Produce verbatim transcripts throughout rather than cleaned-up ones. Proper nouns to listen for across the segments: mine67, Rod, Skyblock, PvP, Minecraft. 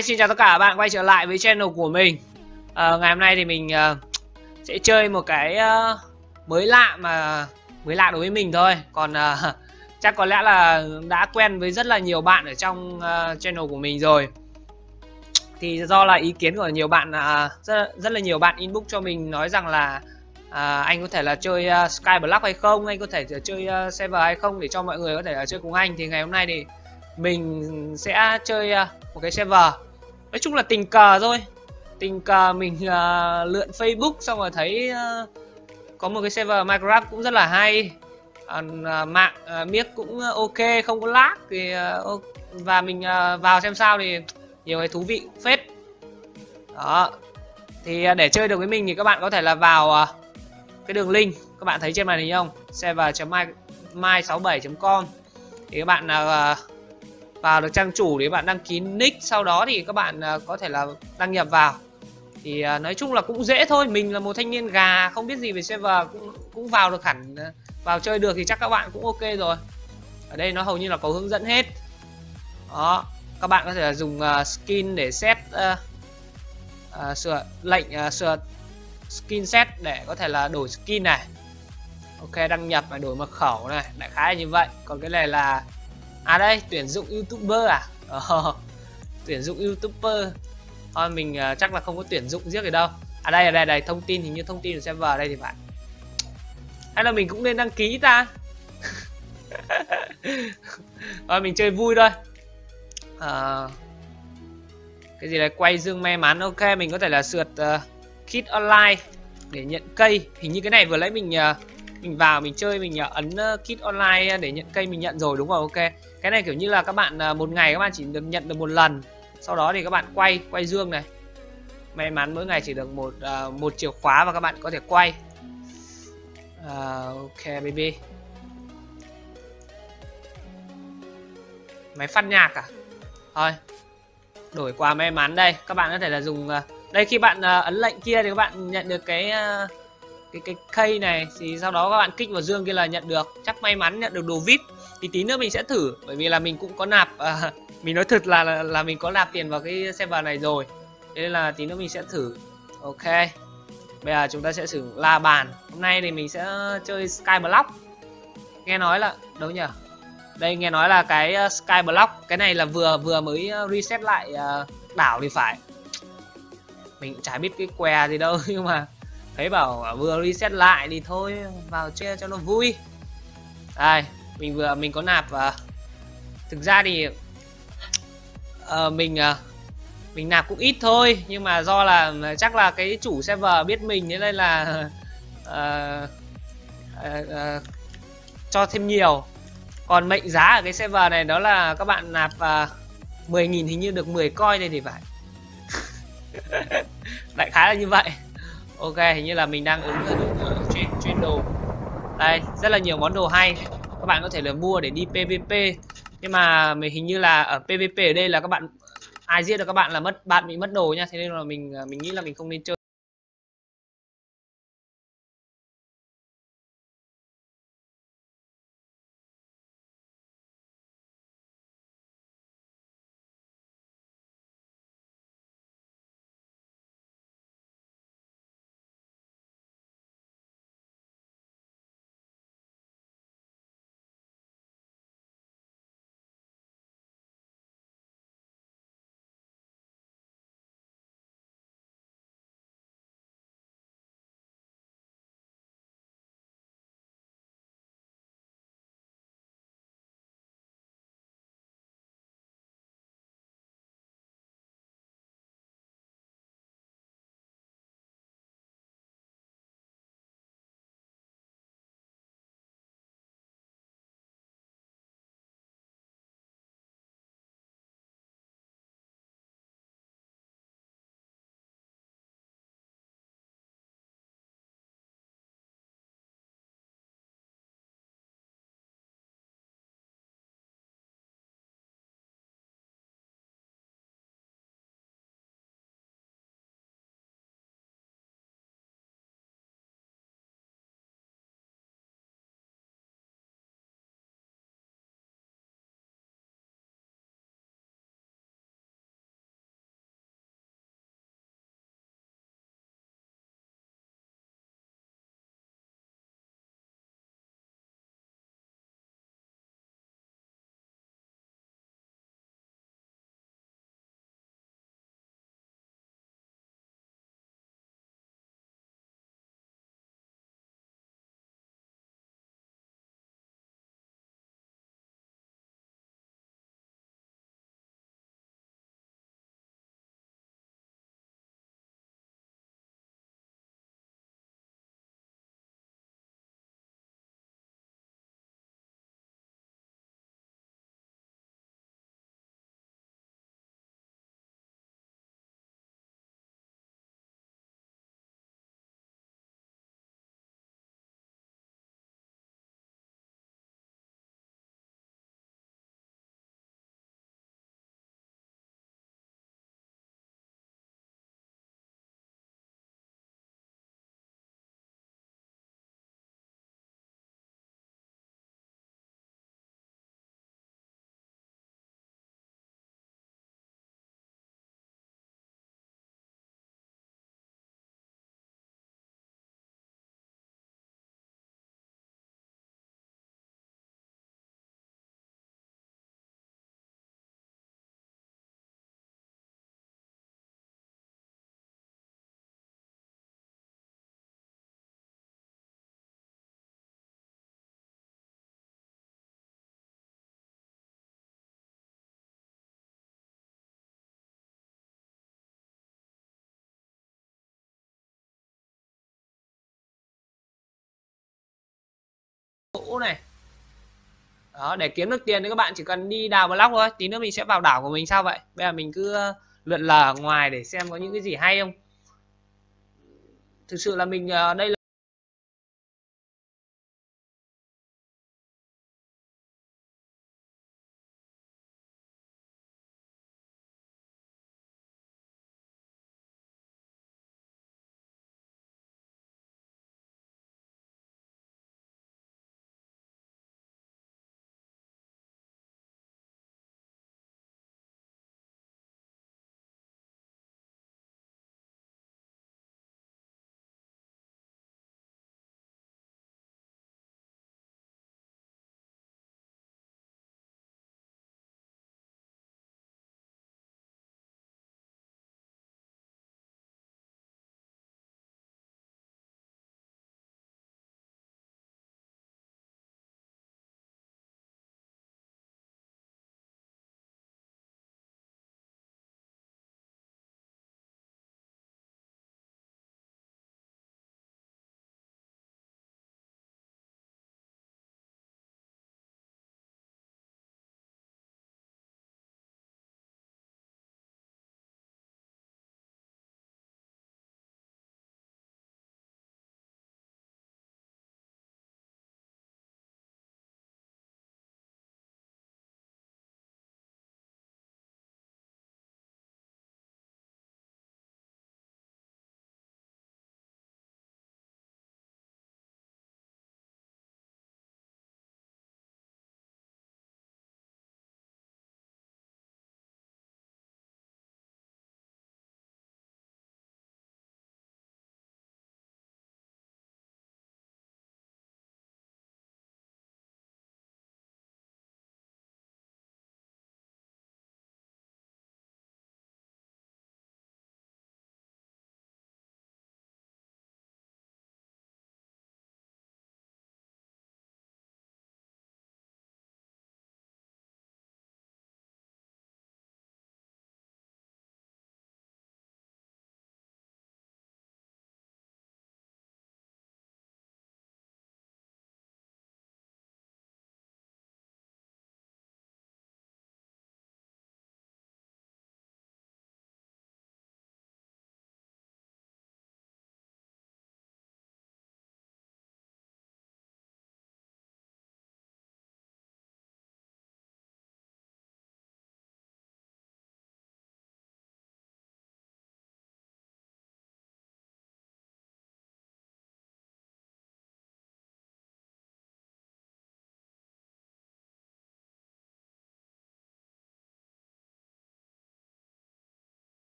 hai, xin chào tất cả các bạn quay trở lại với channel của mình. à, Ngày hôm nay thì mình uh, sẽ chơi một cái uh, mới lạ mà mới lạ đối với mình thôi. Còn uh, chắc có lẽ là đã quen với rất là nhiều bạn ở trong uh, channel của mình rồi. Thì do là ý kiến của nhiều bạn, uh, rất, rất là nhiều bạn inbox cho mình nói rằng là uh, anh có thể là chơi uh, Skyblock hay không, anh có thể chơi uh, server hay không để cho mọi người có thể là chơi cùng anh. Thì ngày hôm nay thì mình sẽ chơi một cái server, nói chung là tình cờ thôi. Tình cờ mình uh, lượn Facebook xong rồi thấy uh, có một cái server Minecraft cũng rất là hay, uh, mạng uh, miếc cũng ok, không có lag thì uh, và mình uh, vào xem sao, thì nhiều cái thú vị phết đó. Thì uh, để chơi được với mình thì các bạn có thể là vào uh, cái đường link các bạn thấy trên màn hình không, server chấm mai sáu bảy chấm com. Thì các bạn uh, vào được trang chủ để bạn đăng ký nick, sau đó thì các bạn uh, có thể là đăng nhập vào. Thì uh, nói chung là cũng dễ thôi, mình là một thanh niên gà không biết gì về server cũng cũng vào được hẳn, uh, vào chơi được thì chắc các bạn cũng ok rồi. Ở đây nó hầu như là có hướng dẫn hết đó, các bạn có thể là dùng uh, skin để set uh, uh, sửa lệnh uh, sửa skin set để có thể là đổi skin này, ok, đăng nhập và đổi mật khẩu này, đại khái là như vậy. Còn cái này là à đây, tuyển dụng youtuber à? Ờ, tuyển dụng youtuber thôi, mình uh, chắc là không có tuyển dụng riêng gì đâu. À đây, ở đây, đây, thông tin, hình như thông tin của server đây thì bạn. Hay là mình cũng nên đăng ký ta? Thôi mình chơi vui thôi. À, cái gì đấy, quay dương may mắn, ok, mình có thể là sượt uh, kit online để nhận cây. Hình như cái này vừa lấy mình... Uh, mình vào mình chơi, mình ấn kit online để nhận cây, mình nhận rồi, đúng rồi, ok. Cái này kiểu như là các bạn một ngày các bạn chỉ được nhận được một lần, sau đó thì các bạn quay quay dương này, may mắn mỗi ngày chỉ được một một chìa khóa và các bạn có thể quay. uh, ok baby, máy phát nhạc à, thôi đổi quà may mắn đây. Các bạn có thể là dùng đây, khi bạn ấn lệnh kia thì các bạn nhận được cái cái cái cây này, thì sau đó các bạn kích vào dương kia là nhận được, chắc may mắn nhận được đồ vip. Thì tí nữa mình sẽ thử, bởi vì là mình cũng có nạp, à, mình nói thật là, là là mình có nạp tiền vào cái server này rồi, thế nên là tí nữa mình sẽ thử. Ok, bây giờ chúng ta sẽ sử dụng la bàn. Hôm nay thì mình sẽ chơi Skyblock, nghe nói là đâu nhỉ, đây nghe nói là cái Skyblock cái này là vừa vừa mới reset lại đảo thì phải, mình chả biết cái què gì đâu, nhưng mà thấy bảo vừa reset lại thì thôi vào chơi cho nó vui. Đây, mình vừa mình có nạp, và thực ra thì uh, mình uh, mình nạp cũng ít thôi, nhưng mà do là chắc là cái chủ server biết mình thế nên là uh, uh, uh, cho thêm nhiều. Còn mệnh giá ở cái server này đó là các bạn nạp uh, mười nghìn hình như được mười coin đây thì phải. Đại khái là như vậy. Ok, hình như là mình đang ứng ở trên trên đồ. Đây, rất là nhiều món đồ hay. Các bạn có thể là mua để đi PvP. Nhưng mà mình hình như là ở PvP ở đây là các bạn ai giết được các bạn là mất, bạn bị mất đồ nha. Thế nên là mình mình nghĩ là mình không nên chơi. gỗ này. Đó, để kiếm được tiền thì các bạn chỉ cần đi đào block thôi. Tí nữa mình sẽ vào đảo của mình sao vậy. Bây giờ mình cứ lượn lờ ở ngoài để xem có những cái gì hay không. Thực sự là mình đây là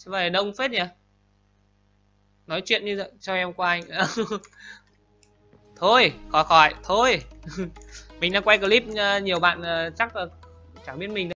sẽ về đông phết nhỉ. Nói chuyện như vậy cho em qua anh. Thôi khỏi khỏi thôi. Mình đang quay clip, nhiều bạn chắc là chẳng biết mình.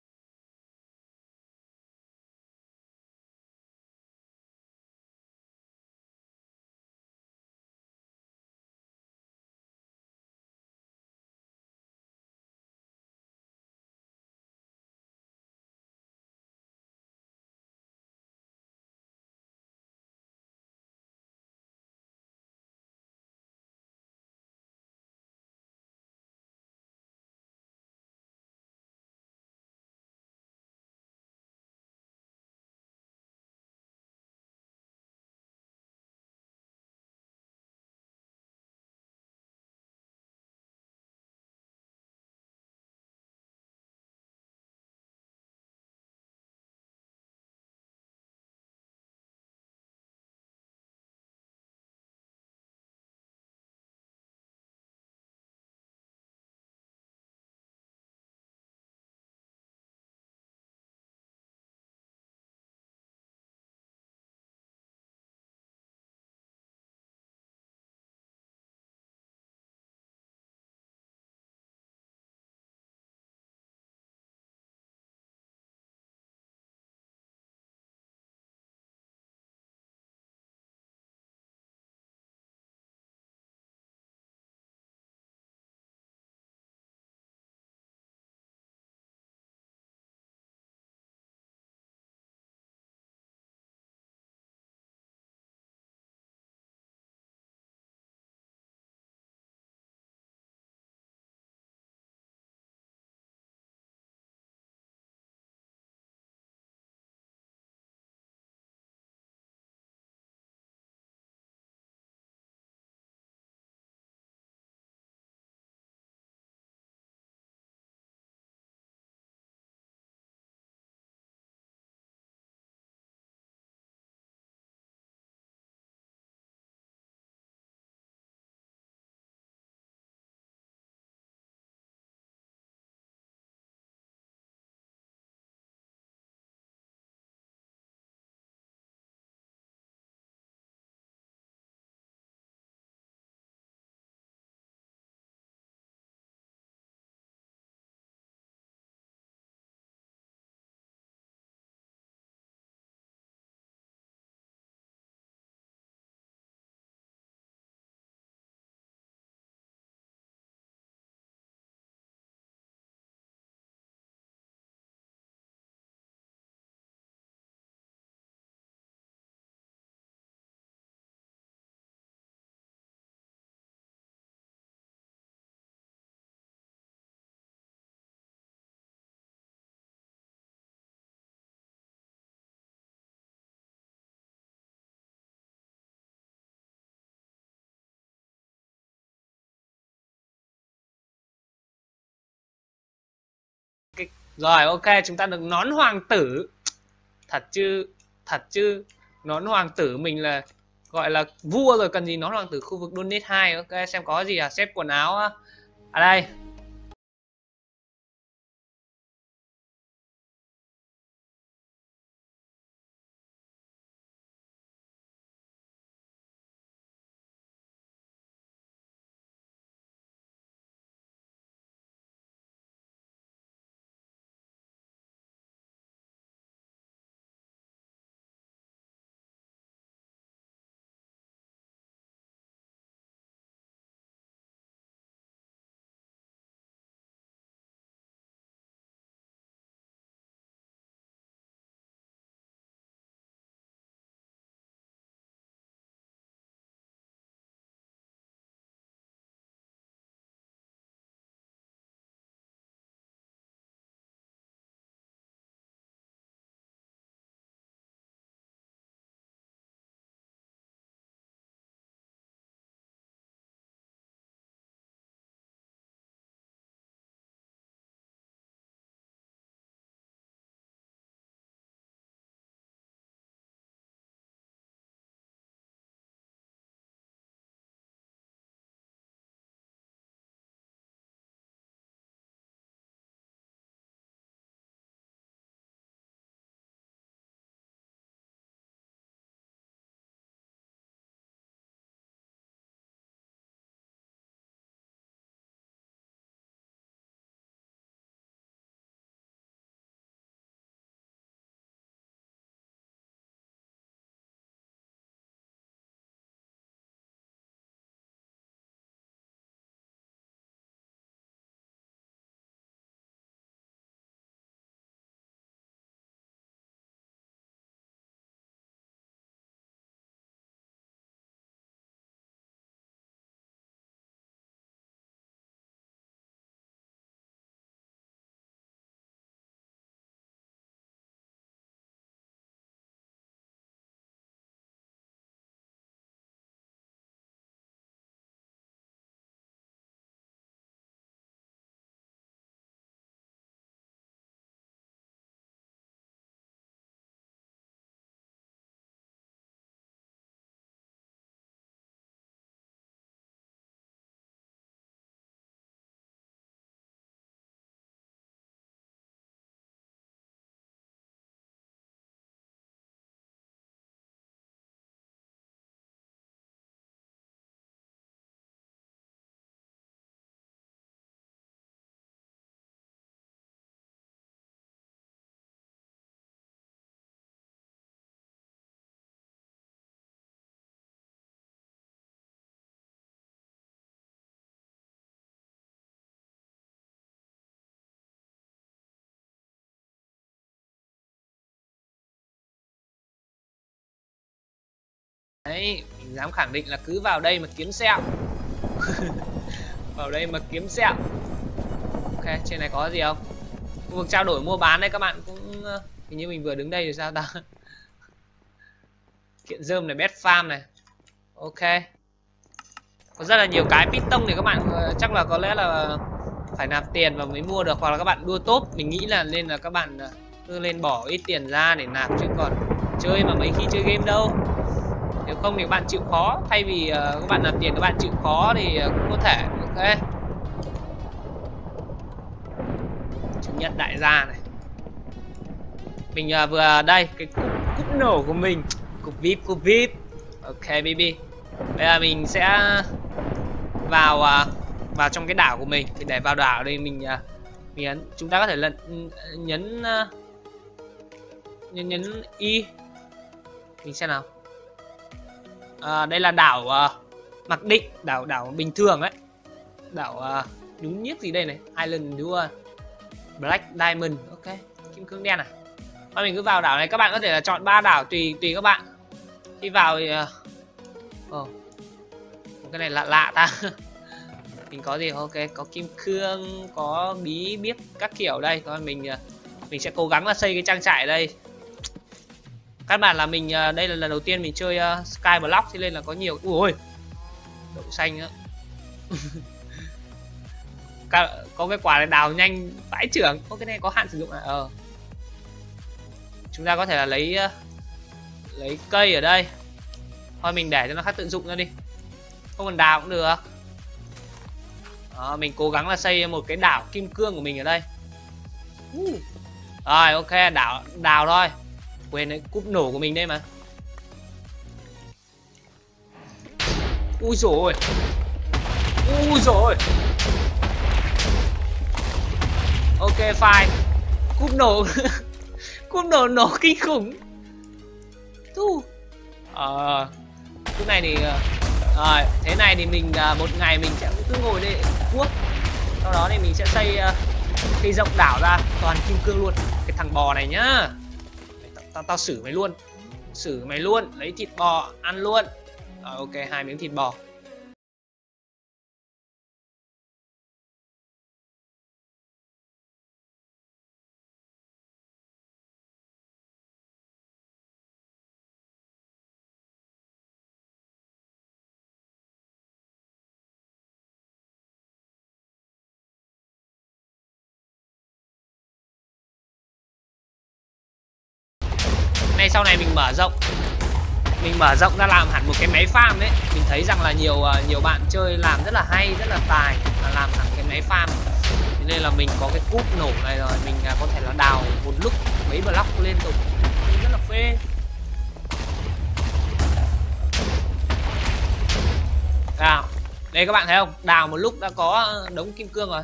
Rồi, ok, chúng ta được nón hoàng tử. Thật chứ, thật chứ. Nón hoàng tử mình là gọi là vua rồi, cần gì nón hoàng tử. Khu vực donate hai, ok, xem có gì à, xếp quần áo ở à, đây. Đấy, mình dám khẳng định là cứ vào đây mà kiếm sẹo. Vào đây mà kiếm sẹo. Ok, trên này có gì không? Khu vực trao đổi mua bán đây các bạn cũng... Hình như mình vừa đứng đây thì sao ta? Kiện rơm này, bed farm này. Ok. Có rất là nhiều cái piston thì các bạn chắc là có lẽ là phải nạp tiền và mới mua được. Hoặc là các bạn đua top. Mình nghĩ là nên là các bạn cứ lên bỏ ít tiền ra để nạp. Chứ còn chơi mà mấy khi chơi game đâu. Nếu không thì các bạn chịu khó. Thay vì uh, các bạn làm tiền các bạn chịu khó thì uh, cũng có thể. Ok, chứng nhận đại gia này. Mình uh, vừa đây cái cúp, cúp nổ của mình. Cúp víp, cúp víp. Ok baby. Bây giờ mình sẽ vào uh, vào trong cái đảo của mình. Thì để vào đảo đây mình, uh, mình nhấn, chúng ta có thể lần, nhấn, uh, nhấn Nhấn Y. Mình xem nào. À, đây là đảo uh, mặc định, đảo đảo bình thường đấy, đảo uh, đúng nhiếc gì đây này, Island Dual Black Diamond, ok, kim cương đen này. Và mình cứ vào đảo này, các bạn có thể là chọn ba đảo tùy tùy các bạn. Khi vào thì, uh... oh. cái này lạ lạ ta. Mình có gì, ok, có kim cương, có bí biết các kiểu đây, coi mình uh, mình sẽ cố gắng là xây cái trang trại đây. Các bạn là mình đây là lần đầu tiên mình chơi uh, Skyblock cho nên là có nhiều. Ui ôi, đậu xanh nữa. có cái quả này đào nhanh vãi trưởng. Ô, cái này có hạn sử dụng này. Ờ, chúng ta có thể là lấy lấy cây ở đây thôi, mình để cho nó khác tận dụng ra đi, không cần đào cũng được. Đó, mình cố gắng là xây một cái đảo kim cương của mình ở đây rồi. Ok, đảo đào thôi, quên đấy, cúp nổ của mình đây mà. Ui dồi, ui dồi. Ok, fine. Cúp nổ. Cúp nổ nổ kinh khủng. Thu. Ờ, cái này thì à, thế này thì mình một ngày mình sẽ cứ ngồi để cuốc. Sau đó thì mình sẽ xây xây rộng đảo ra toàn kim cương luôn. Cái thằng bò này nhá. Tao ta, ta xử mày luôn. Xử mày luôn, lấy thịt bò ăn luôn. À, ok, hai miếng thịt bò. Này, sau này mình mở rộng mình mở rộng ra làm hẳn một cái máy farm đấy. Mình thấy rằng là nhiều nhiều bạn chơi làm rất là hay, rất là tài, mà làm hẳn cái máy farm. Thế nên là mình có cái cúp nổ này rồi, mình có thể là đào một lúc mấy block liên tục, rất là phê. Đào đây các bạn thấy không, đào một lúc đã có đống kim cương rồi,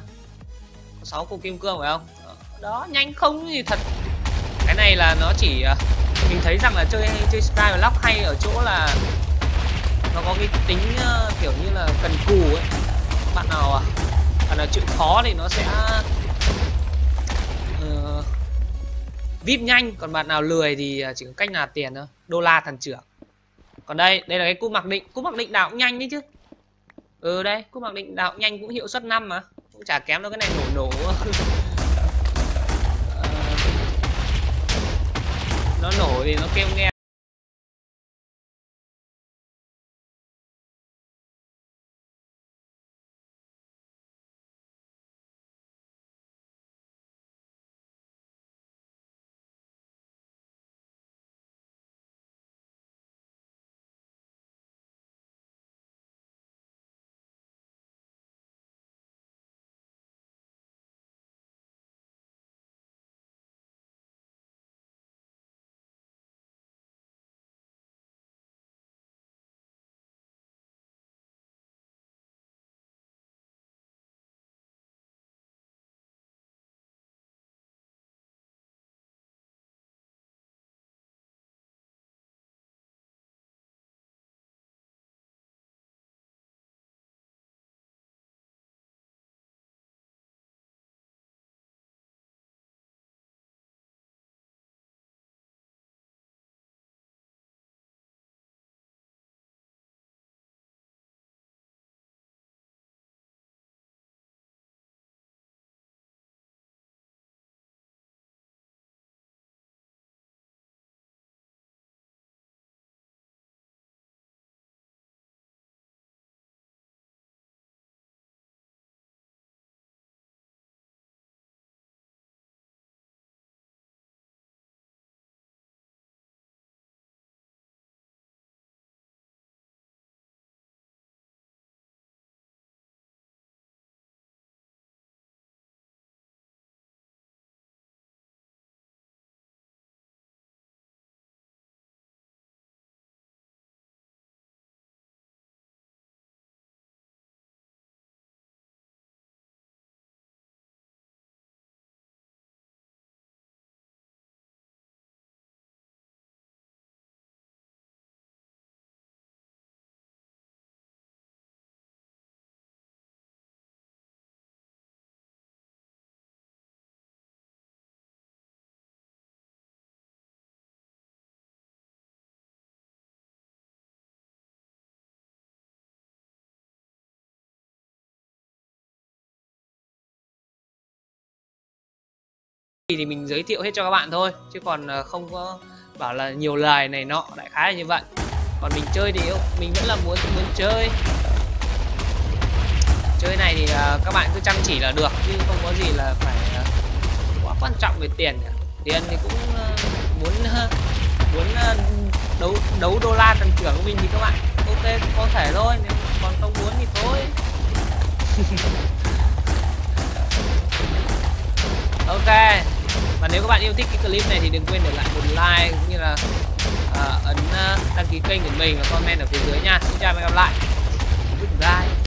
có sáu cục kim cương phải không. Đó, nhanh không gì thật. Cái này là nó chỉ, mình thấy rằng là chơi chơi Skyblock hay ở chỗ là nó có cái tính uh, kiểu như là cần cù ấy. Bạn nào bạn nào chịu khó thì nó sẽ uh, vip nhanh, còn bạn nào lười thì chỉ có cách nạp tiền thôi, đô la thần trưởng. Còn đây, đây là cái cúp mặc định, cúp mặc định đào cũng nhanh đấy chứ. Ừ đây, cúp mặc định đào cũng nhanh, cũng hiệu suất năm mà, cũng chả kém đâu. Cái này nổ nổ nó nổ thì nó kêu nghe. Thì mình giới thiệu hết cho các bạn thôi, chứ còn không có bảo là nhiều lời này nọ, đại khái là như vậy. Còn mình chơi thì mình vẫn là muốn muốn chơi. Chơi này thì uh, các bạn cứ chăm chỉ là được, chứ không có gì là phải uh, quá quan trọng về tiền cả. Tiền thì cũng uh, muốn uh, muốn uh, đấu đấu đô la tăng trưởng của mình thì các bạn ok cũng có thể thôi, nếu còn không muốn thì thôi. Ok, và nếu các bạn yêu thích cái clip này thì đừng quên để lại một like cũng như là uh, ấn uh, đăng ký kênh của mình và comment ở phía dưới nha. Xin chào và hẹn gặp lại. Goodbye.